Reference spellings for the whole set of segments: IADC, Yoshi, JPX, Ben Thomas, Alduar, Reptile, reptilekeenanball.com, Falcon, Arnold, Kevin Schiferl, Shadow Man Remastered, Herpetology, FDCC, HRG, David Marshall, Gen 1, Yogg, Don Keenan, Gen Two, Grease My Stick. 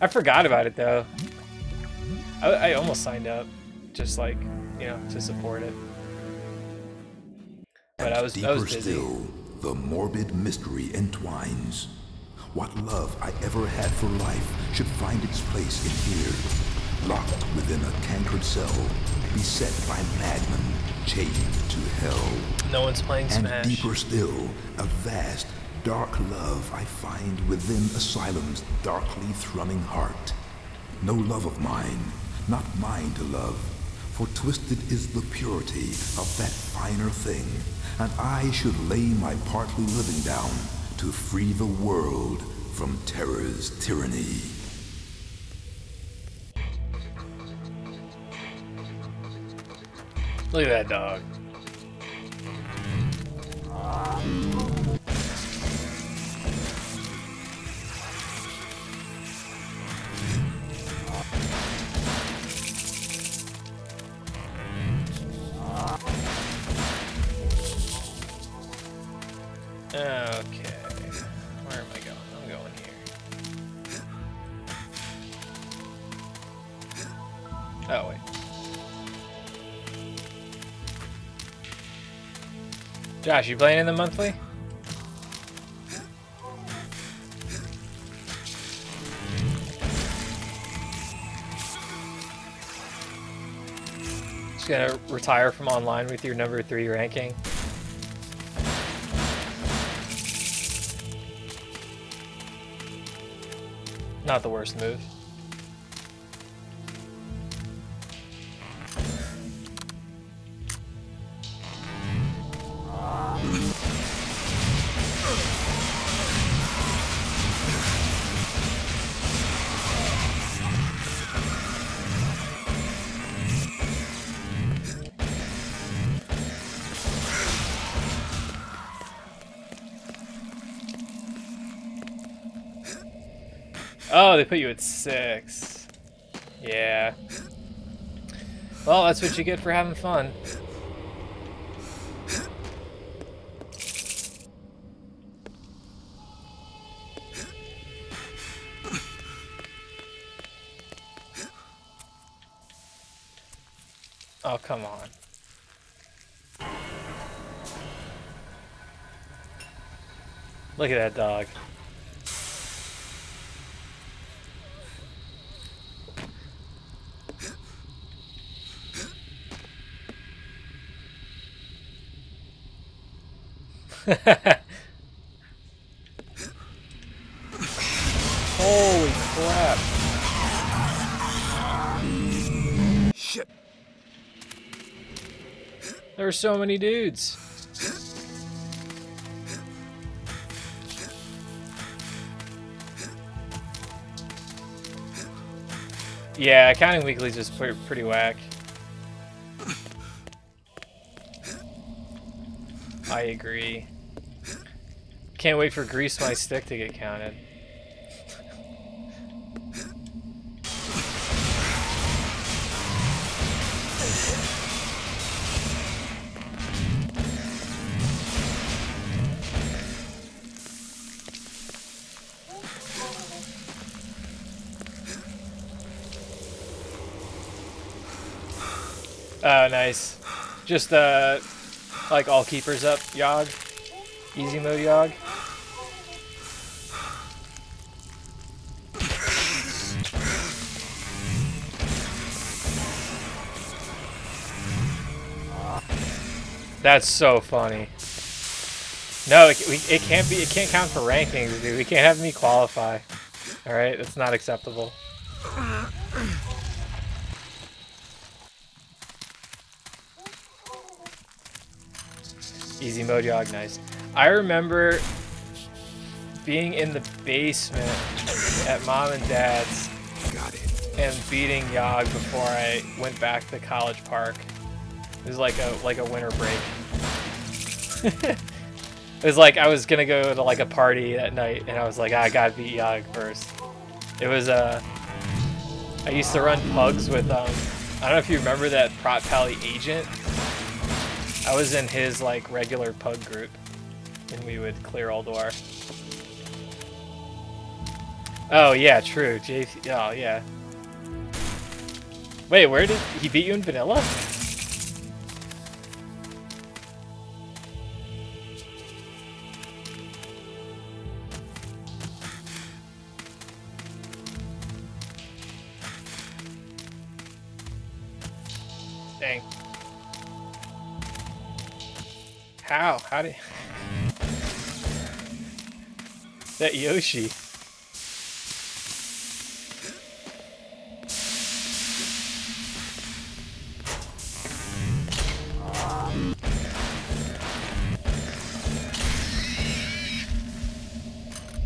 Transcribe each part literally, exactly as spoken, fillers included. I forgot about it though. I, I almost signed up, just like, you know, to support it. But I was, deeper I was busy. Still, the morbid mystery entwines. What love I ever had for life should find its place in here, locked within a cankered cell, beset by madmen, chained to hell. No one's playing Smash. And deeper still, a vast, dark love I find within Asylum's darkly thrumming heart. No love of mine, not mine to love, for twisted is the purity of that finer thing, and I should lay my partly living down to free the world from terror's tyranny. Look at that dog. Josh, you playing in the monthly? Just gonna retire from online with your number three ranking. Not the worst move. Oh, they put you at six. Yeah. Well, that's what you get for having fun. Oh, come on. Look at that dog. Holy crap. Shit. There are so many dudes. Yeah, counting weekly is just pretty, pretty whack. I agree. Can't wait for Grease My Stick to get counted. Oh, nice. Just, uh, like all keepers up, Yogg. Easy mode, Yogg. That's so funny. No, it, we, it can't be. It can't count for rankings, dude. We can't have me qualify. All right, that's not acceptable. Easy mode, Yogg, nice. I remember being in the basement at mom and dad's Got it. and beating Yogg before I went back to College Park. It was like a like a winter break. It was like I was gonna go to like a party that night, and I was like, ah, I gotta beat Yogg first. It was uh, I used to run pugs with um, I don't know if you remember that Prot Pally agent. I was in his like regular pug group, and we would clear Alduar. Oh yeah, true. J C. Oh yeah. Wait, where did he beat you in vanilla? Dang. How? How did that Yoshi?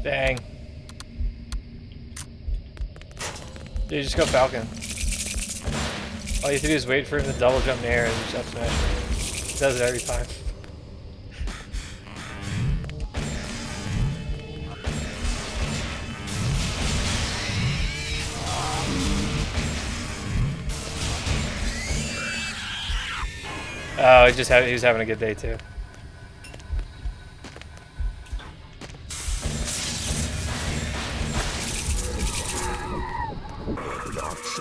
Dang. Dude, just go Falcon. All you have to do is wait for him to double jump in the air and just up smash. He does it every time. Oh, he just had, he was having a good day too.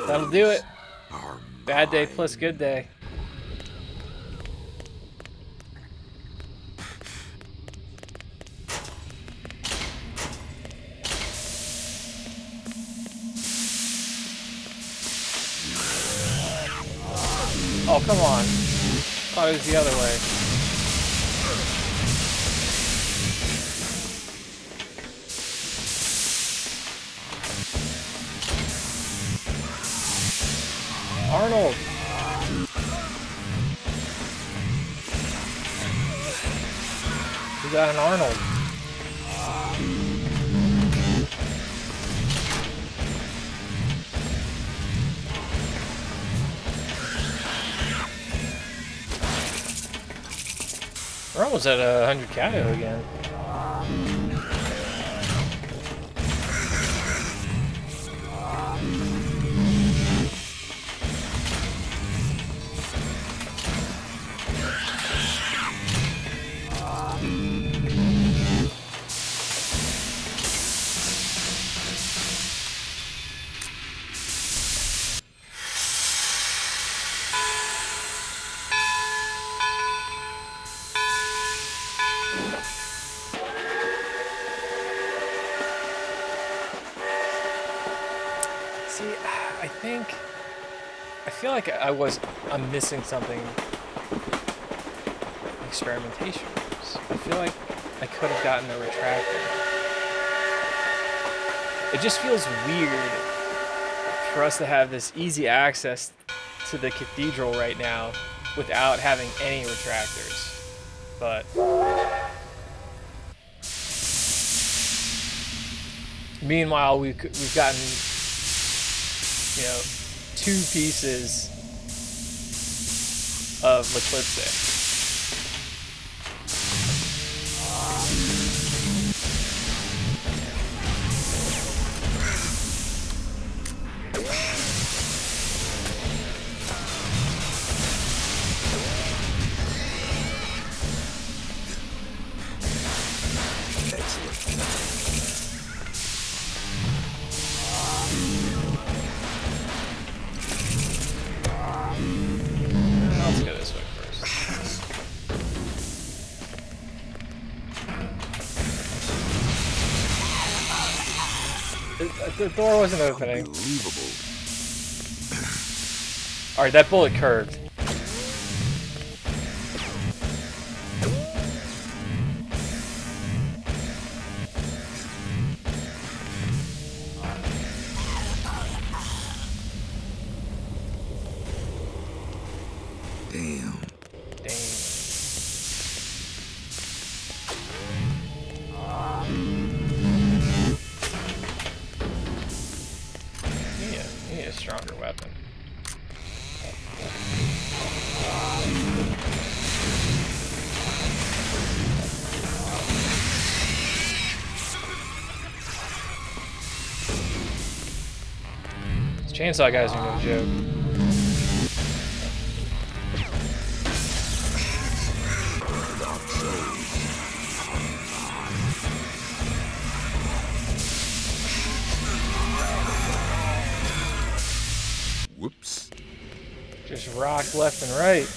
That'll do it. Bad day plus good day. Oh, come on. Thought it was the other way. Arnold! We got an Arnold. We're almost at a hundred K O again. I was, I'm missing something. Experimentation. I feel like I could have gotten a retractor. It just feels weird for us to have this easy access to the cathedral right now without having any retractors. But meanwhile, we've, we've gotten, you know, two pieces of Eclipse. The door wasn't opening. Unbelievable. All right, that bullet curved. Damn. Chainsaw guys are no joke. Whoops. Just rock left and right.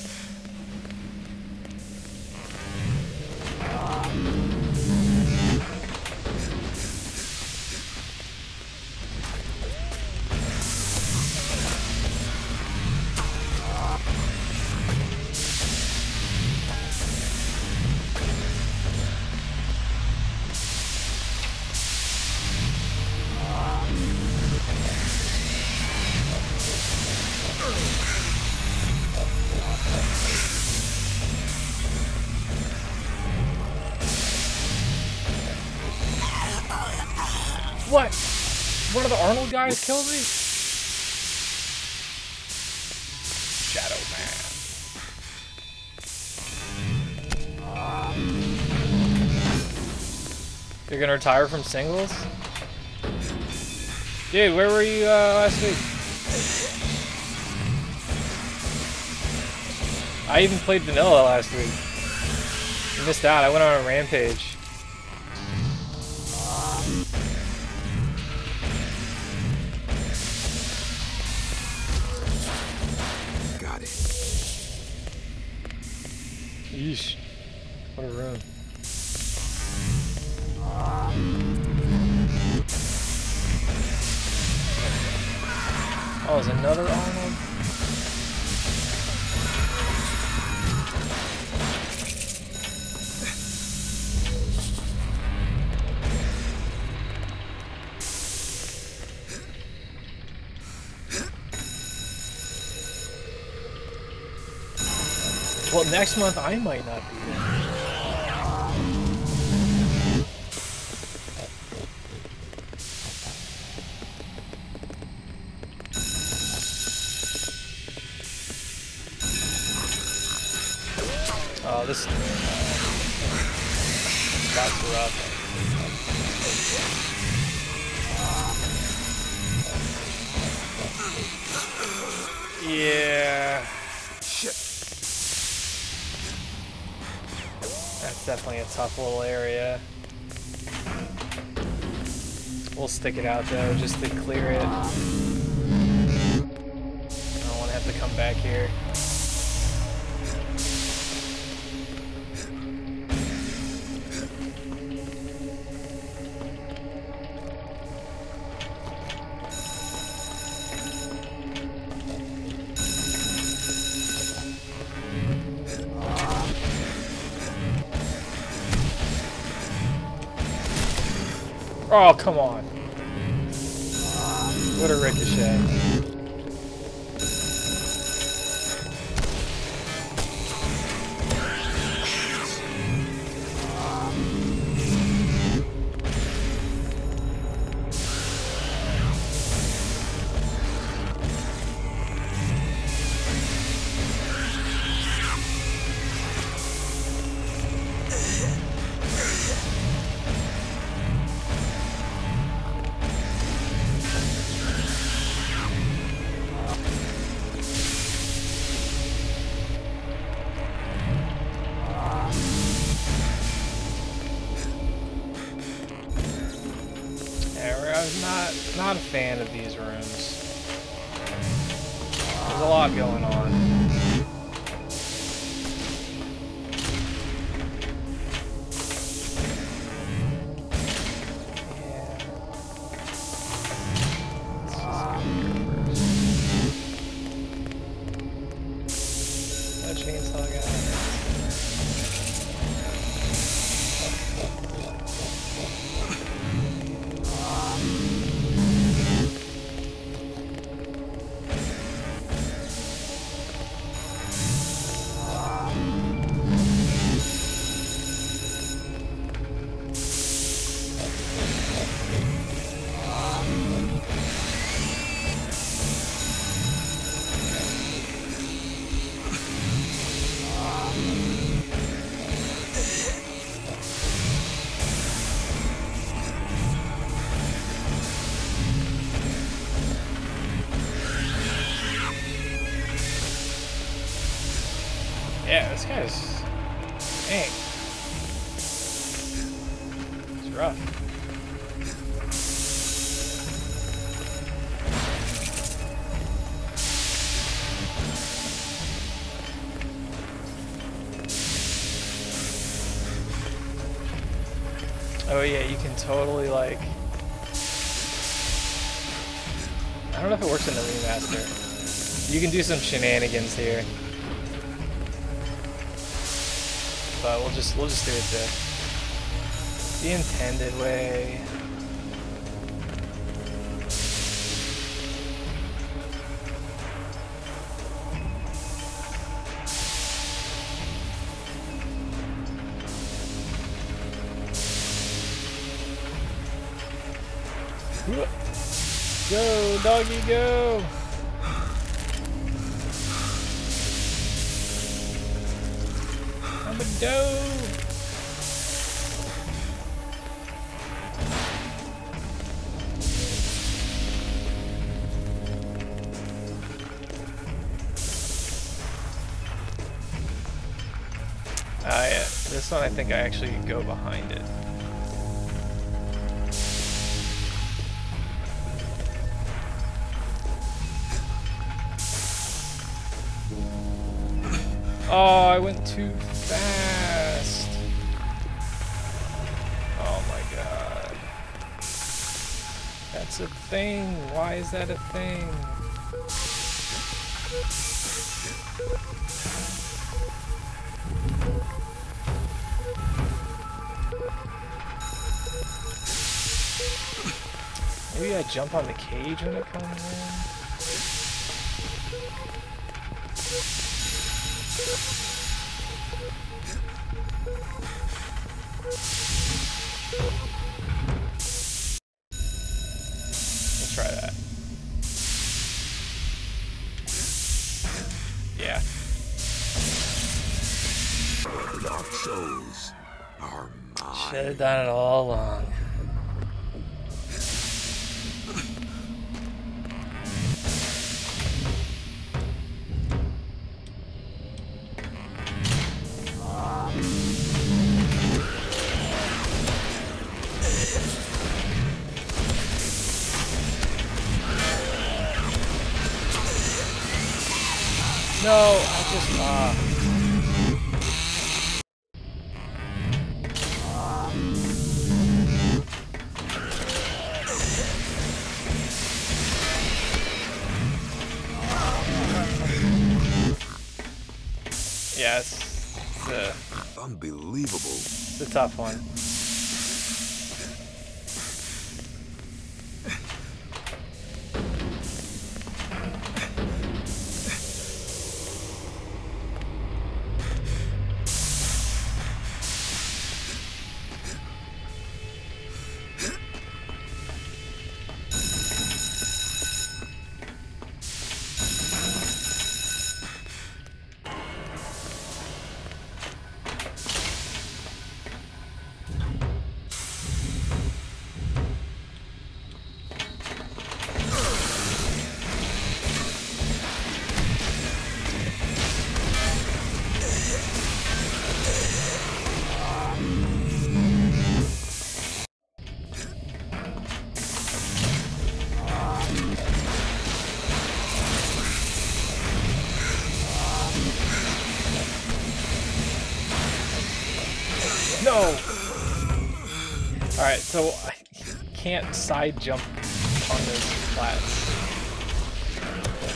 What? One of the Arnold guys killed me? Shadow Man. Uh, You're gonna retire from singles? Dude, where were you uh, last week? I even played vanilla last week. You missed out. I went on a rampage. Yeesh. What a run. Oh, there's another Arnold. Well, next month I might not be there. Oh, this uh, that's rough. Yeah. Shit. That's definitely a tough little area. We'll stick it out though, just to clear it. I don't want to have to come back here. Oh, come on. What a ricochet. Not, not a fan of these rooms. There's a lot going on. Yeah. Let's just get here first. That chainsaw guy. Yeah, this guy's... dang. It's rough. Oh yeah, you can totally like... I don't know if it works in the remaster. You can do some shenanigans here. But we'll just we'll just do it the the intended way. Go, doggy, go! I'm a doe! Ah, yeah. This one I think I actually go behind it. Oh, I went too fast. Oh my god. That's a thing. Why is that a thing? Maybe I jump on the cage when it comes in? Let's try that. Yeah. Dark souls are mine. Should have done it all along. Tough one. So I can't side jump on those flats. Okay.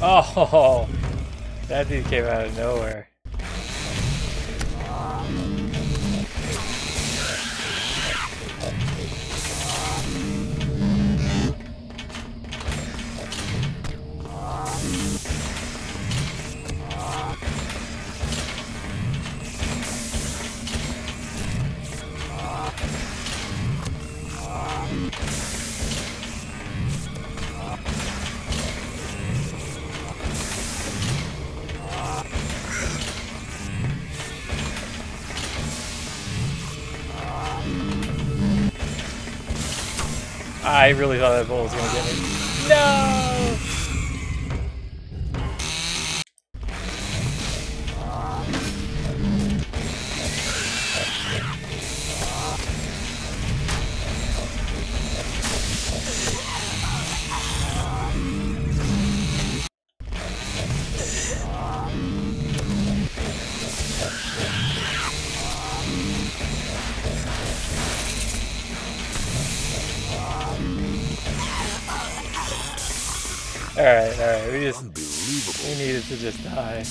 Oh, that dude came out of nowhere. I really thought that bull was gonna get me. Alright, alright, we just, we needed to just die.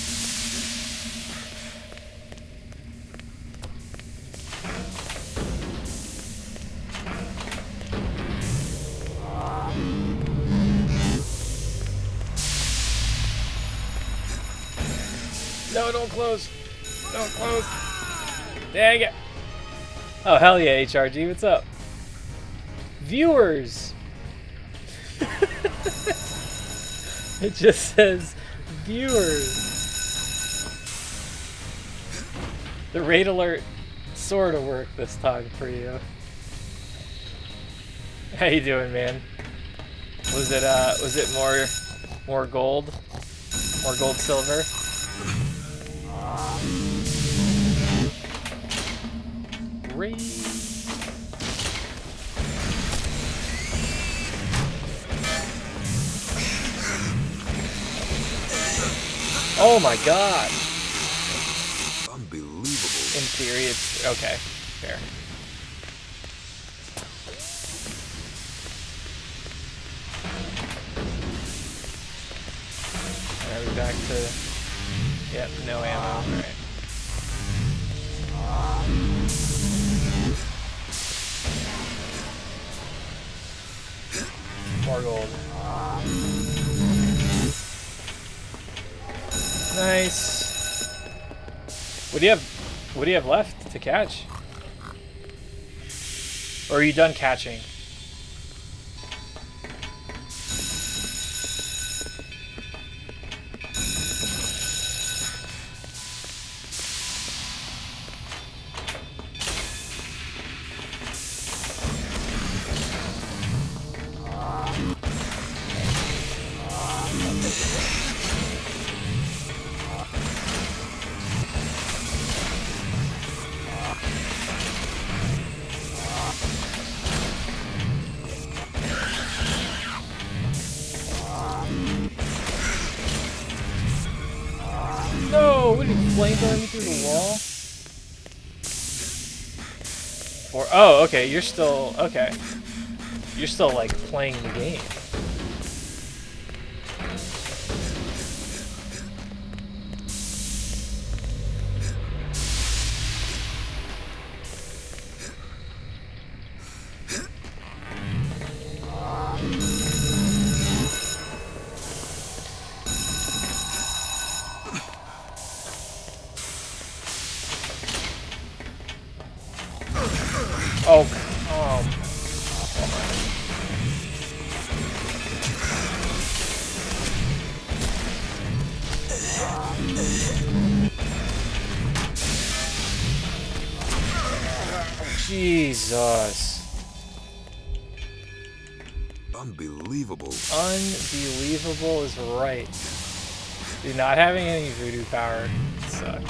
No, don't close! Don't close! Dang it! Oh, hell yeah, H R G, what's up? Viewers! It just says viewers. The raid alert sort of worked this time for you. How you doing, man? Was it uh was it more more gold? More gold silver? Raid. Oh my god! Unbelievable. In theory, it's okay. Fair. Alright, we're back to. Yep, no ammo. Alright. More gold. Nice. What do you have? What do you have left to catch? Or are you done catching? Oh, okay, you're still, okay. You're still, like, playing the game. Jesus. Unbelievable. Unbelievable is right. Dude, not having any voodoo power sucks.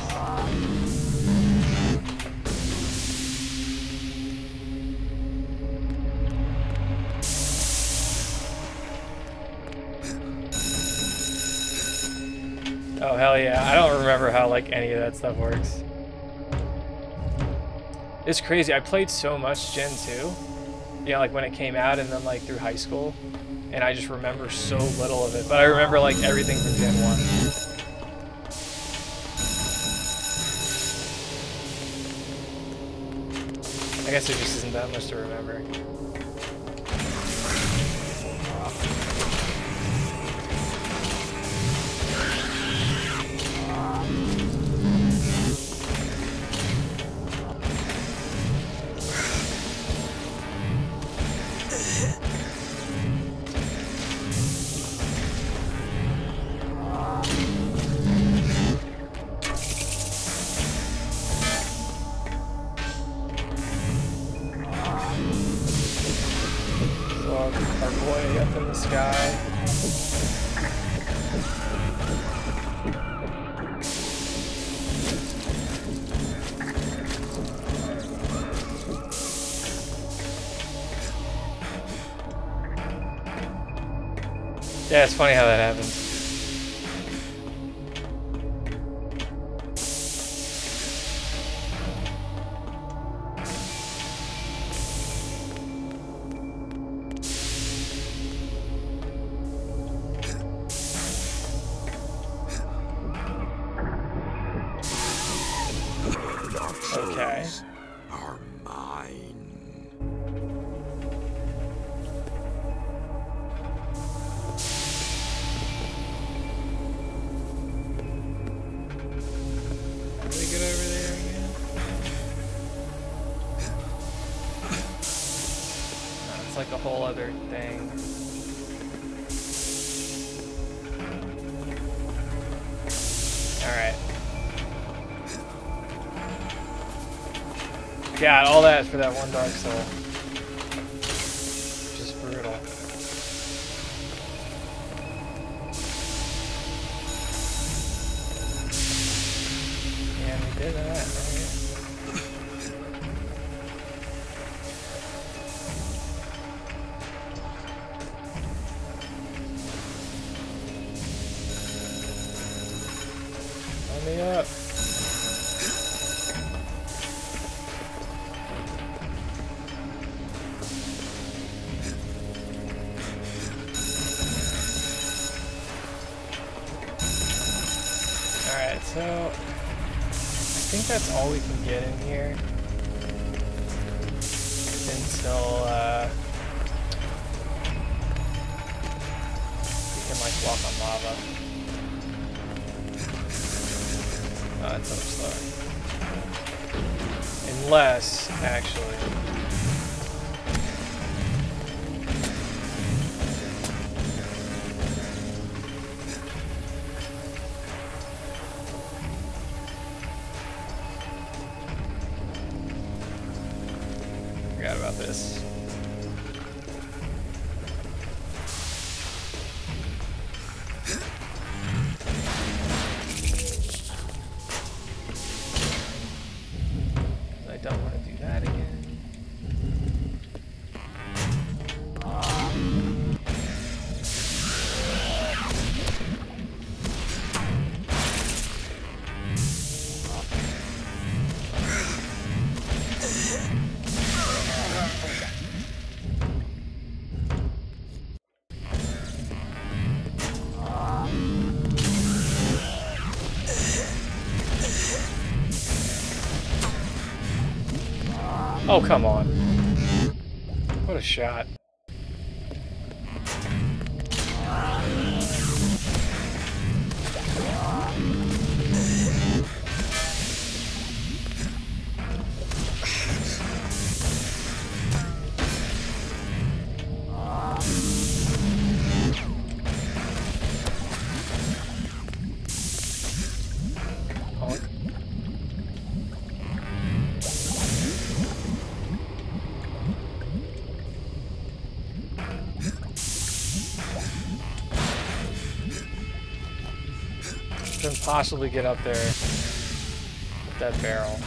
Oh, hell yeah. I don't remember how, like, any of that stuff works. It's crazy, I played so much Gen two, you know, like when it came out and then like through high school, and I just remember so little of it, but I remember like everything from Gen one. I guess there just isn't that much to remember. Yeah, it's funny how that happens. God, all that for that one Dark Soul. Just brutal. Yeah, we did that, right? Let me up. That's all we can get in here until uh, we can like walk on lava. Oh, that's so slow. Unless, actually, oh, come on. What a shot. Possibly get up there with that barrel.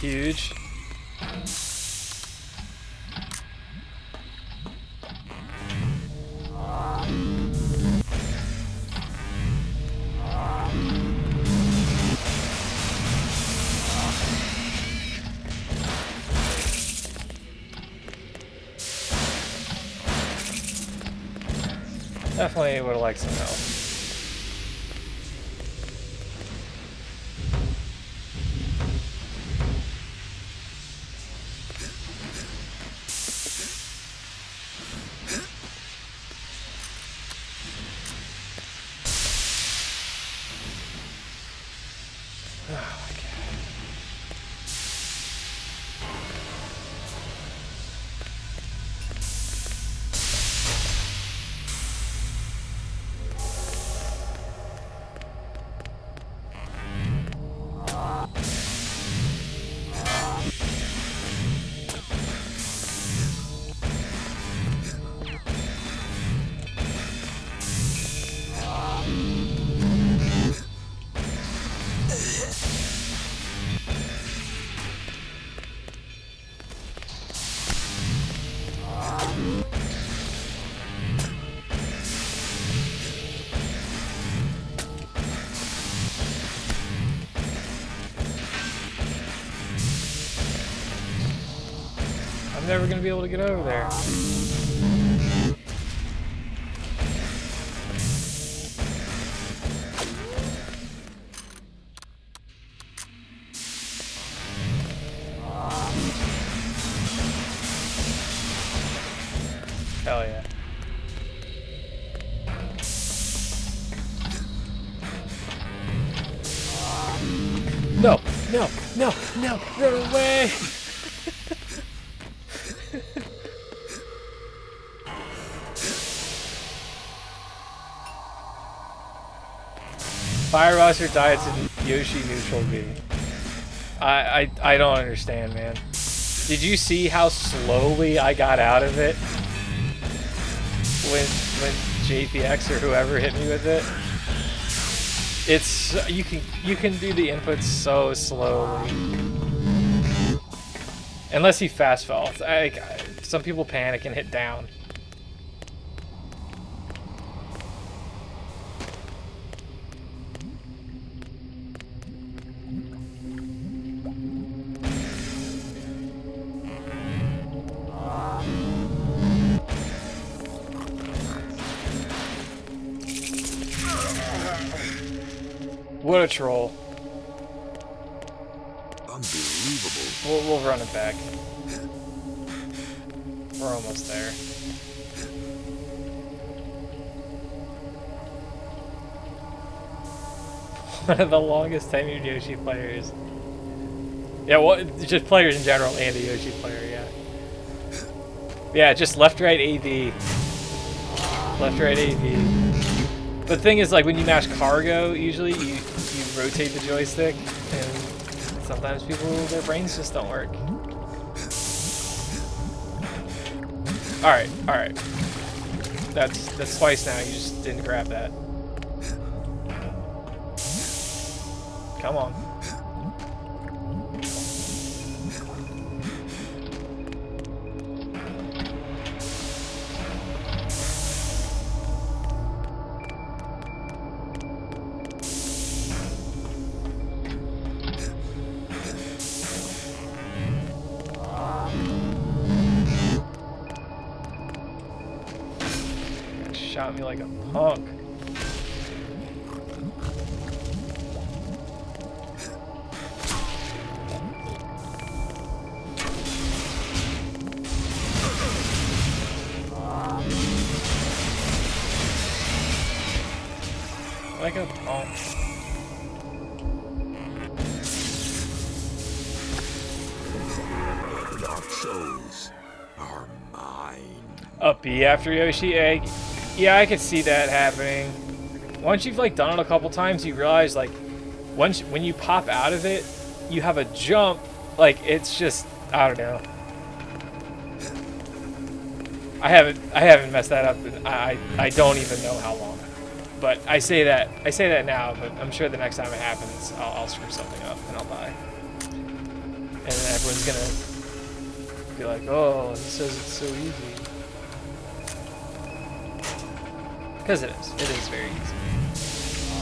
Huge. Definitely would have liked some help. Never gonna be able to get over there. Hell yeah. No, no, no, no, run away! Fire roster diets in Yoshi neutral B. I, I I don't understand, man. Did you see how slowly I got out of it when when J P X or whoever hit me with it? It's you can you can do the inputs so slowly. Unless he fast falls. I, I, some people panic and hit down. What a troll. Unbelievable. We'll, we'll run it back. We're almost there. One of the longest tenured Yoshi players. Yeah, well, just players in general and a Yoshi player, yeah. Yeah, just left-right A D. Left-right A D. The thing is, like, when you mash cargo, usually you... rotate the joystick and sometimes people, their brains just don't work. Alright, alright. That's, that's twice now, you just didn't grab that. Come on. Shot me like a punk. Like a punk. Dark souls are mine. Up B after Yoshi egg. Yeah, I could see that happening. Once you've like done it a couple times, you realize like once when you pop out of it, you have a jump. Like it's just I don't know. I haven't I haven't messed that up. In, I I don't even know how long. But I say that I say that now, but I'm sure the next time it happens, I'll, I'll screw something up and I'll die. And then everyone's gonna be like, "Oh, this says it's so easy." Because it is. It is very easy.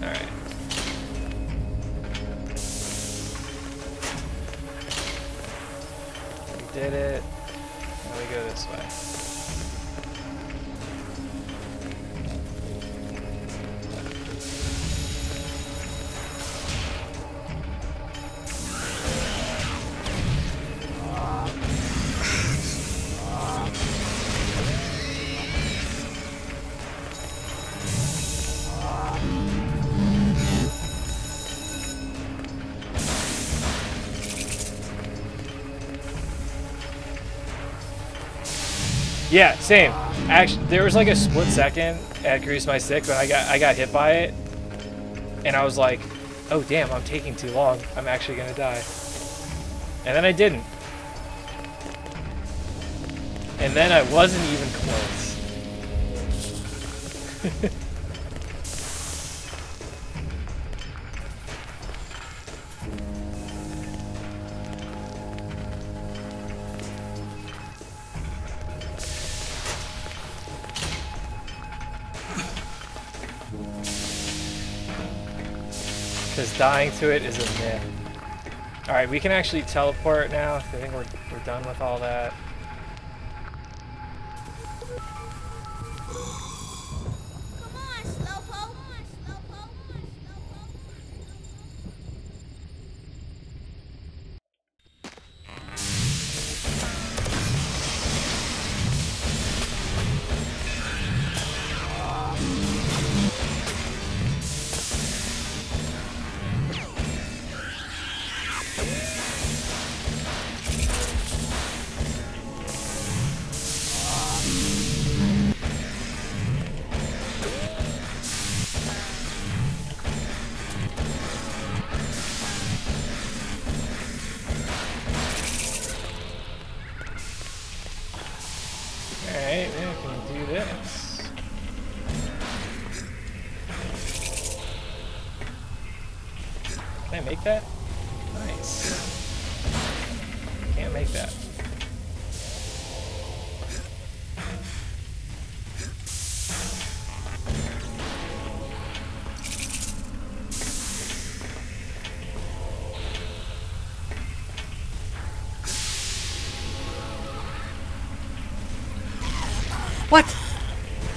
Alright. We did it. Now we go this way. Yeah, same. Actually, there was like a split second at Grease My Stick when I got I got hit by it, and I was like, "Oh damn, I'm taking too long. I'm actually gonna die." And then I didn't. And then I wasn't even close. Dying to it is a myth. Alright, we can actually teleport now. I think we're, we're done with all that.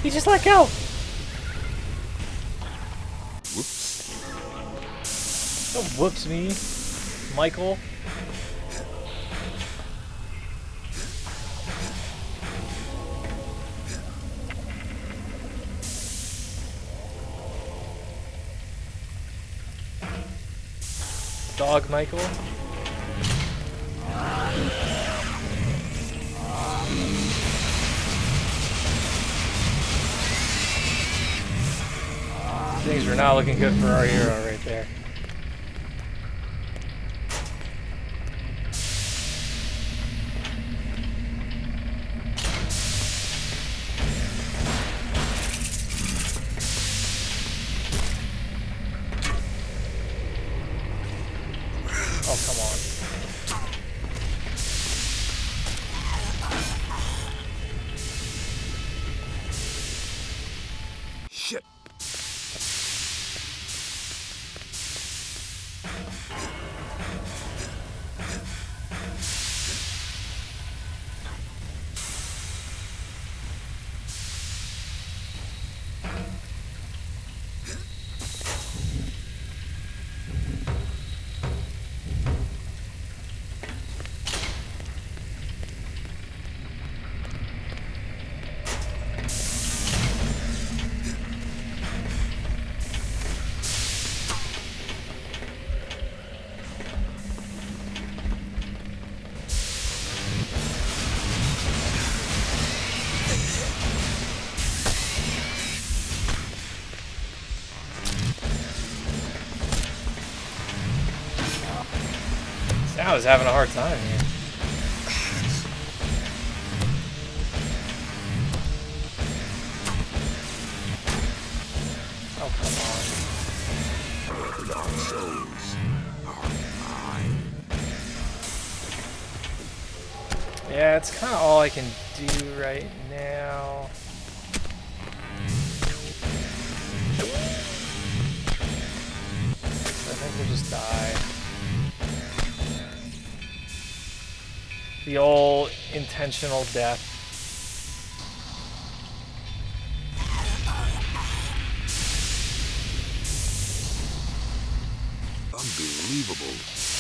He just let go! Whoops. Don't whoops me, Michael. Dog Michael. Things are not looking good for our hero right there. I was having a hard time here. Oh, come on. Dark souls are mine. Yeah, it's kind of all I can do right now. I think we'll just die. The old intentional death. Unbelievable.